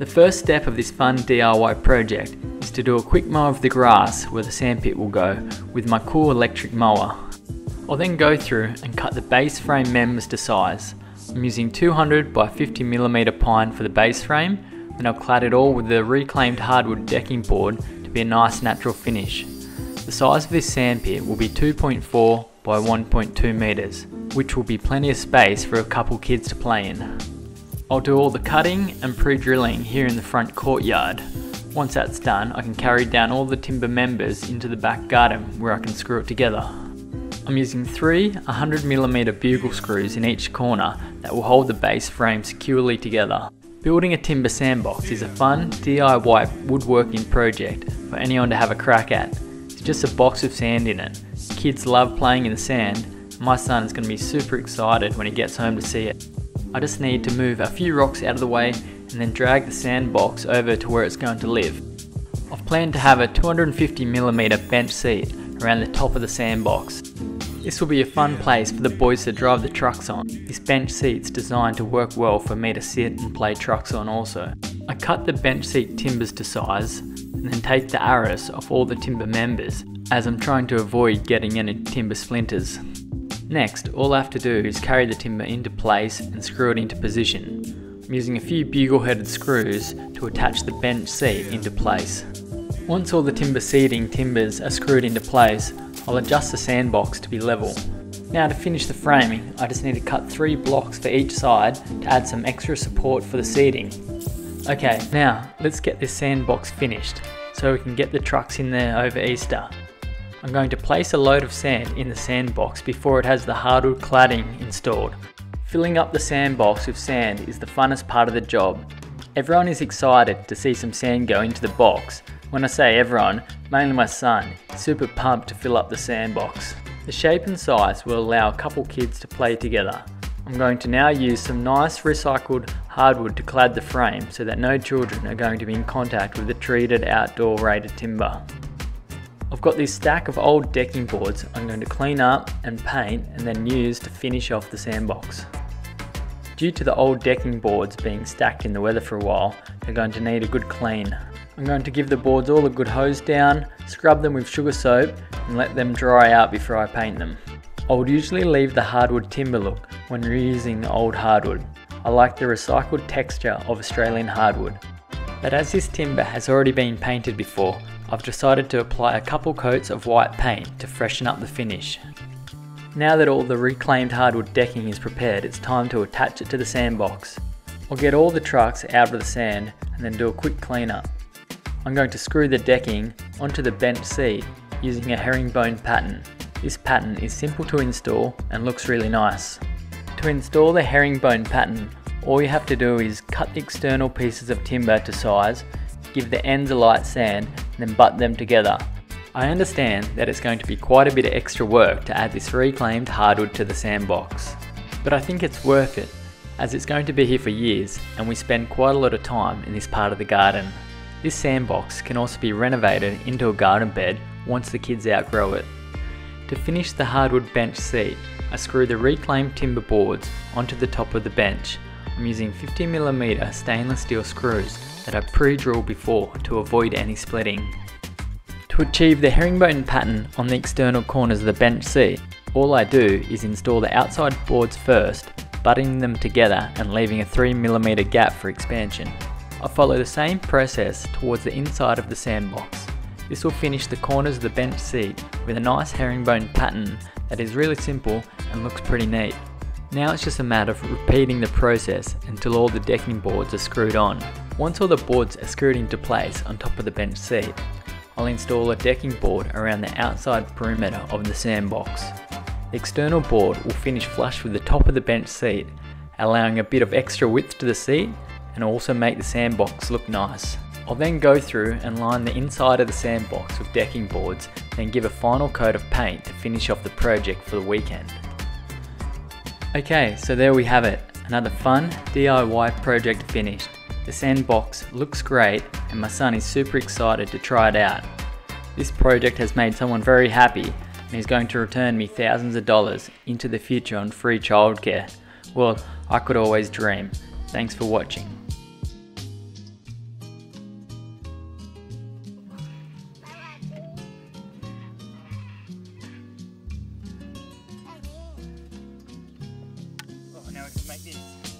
The first step of this fun DIY project is to do a quick mow of the grass where the sandpit will go with my cool electric mower. I'll then go through and cut the base frame members to size. I'm using 200 by 50mm pine for the base frame, and I'll clad it all with the reclaimed hardwood decking board to be a nice natural finish. The size of this sandpit will be 2.4 by 1.2 meters, which will be plenty of space for a couple kids to play in. I'll do all the cutting and pre-drilling here in the front courtyard. Once that's done, I can carry down all the timber members into the back garden where I can screw it together. I'm using 3 100mm bugle screws in each corner that will hold the base frame securely together. Building a timber sandbox is a fun DIY woodworking project for anyone to have a crack at. It's just a box with sand in it. Kids love playing in the sand. My son is going to be super excited when he gets home to see it. I just need to move a few rocks out of the way and then drag the sandbox over to where it's going to live. I've planned to have a 250mm bench seat around the top of the sandbox. This will be a fun place for the boys to drive the trucks on. This bench seat's designed to work well for me to sit and play trucks on also. I cut the bench seat timbers to size and then take the arras off all the timber members, as I'm trying to avoid getting any timber splinters. Next, all I have to do is carry the timber into place and screw it into position. I'm using a few bugle-headed screws to attach the bench seat into place. Once all the timber seating timbers are screwed into place, I'll adjust the sandbox to be level. Now to finish the framing, I just need to cut 3 blocks for each side to add some extra support for the seating. Okay, now let's get this sandbox finished so we can get the trucks in there over Easter. I'm going to place a load of sand in the sandbox before it has the hardwood cladding installed. Filling up the sandbox with sand is the funnest part of the job. Everyone is excited to see some sand go into the box. When I say everyone, mainly my son, is super pumped to fill up the sandbox. The shape and size will allow a couple kids to play together. I'm going to now use some nice recycled hardwood to clad the frame so that no children are going to be in contact with the treated outdoor rated timber. I've got this stack of old decking boards I'm going to clean up and paint and then use to finish off the sandbox. Due to the old decking boards being stacked in the weather for a while, they're going to need a good clean. I'm going to give the boards all a good hose down, scrub them with sugar soap and let them dry out before I paint them. I would usually leave the hardwood timber look when reusing old hardwood. I like the recycled texture of Australian hardwood. But as this timber has already been painted before, I've decided to apply a couple coats of white paint to freshen up the finish. Now that all the reclaimed hardwood decking is prepared, it's time to attach it to the sandbox. I'll get all the trucks out of the sand and then do a quick cleanup. I'm going to screw the decking onto the bench seat using a herringbone pattern. This pattern is simple to install and looks really nice. To install the herringbone pattern, all you have to do is cut the external pieces of timber to size, give the ends a light sand, and then butt them together. I understand that it's going to be quite a bit of extra work to add this reclaimed hardwood to the sandbox, but I think it's worth it, as it's going to be here for years and we spend quite a lot of time in this part of the garden. This sandbox can also be renovated into a garden bed once the kids outgrow it. To finish the hardwood bench seat, I screw the reclaimed timber boards onto the top of the bench. I'm using 50mm stainless steel screws that I pre-drilled before to avoid any splitting. To achieve the herringbone pattern on the external corners of the bench seat, all I do is install the outside boards first, butting them together and leaving a 3mm gap for expansion. I follow the same process towards the inside of the sandbox. This will finish the corners of the bench seat with a nice herringbone pattern that is really simple and looks pretty neat. Now it's just a matter of repeating the process until all the decking boards are screwed on. Once all the boards are screwed into place on top of the bench seat, I'll install a decking board around the outside perimeter of the sandbox. The external board will finish flush with the top of the bench seat, allowing a bit of extra width to the seat and also make the sandbox look nice. I'll then go through and line the inside of the sandbox with decking boards, then give a final coat of paint to finish off the project for the weekend. Okay, so there we have it, another fun DIY project finished. The sandbox looks great and my son is super excited to try it out. This project has made someone very happy and he's going to return me thousands of dollars into the future on free childcare. Well, I could always dream. Thanks for watching. like this.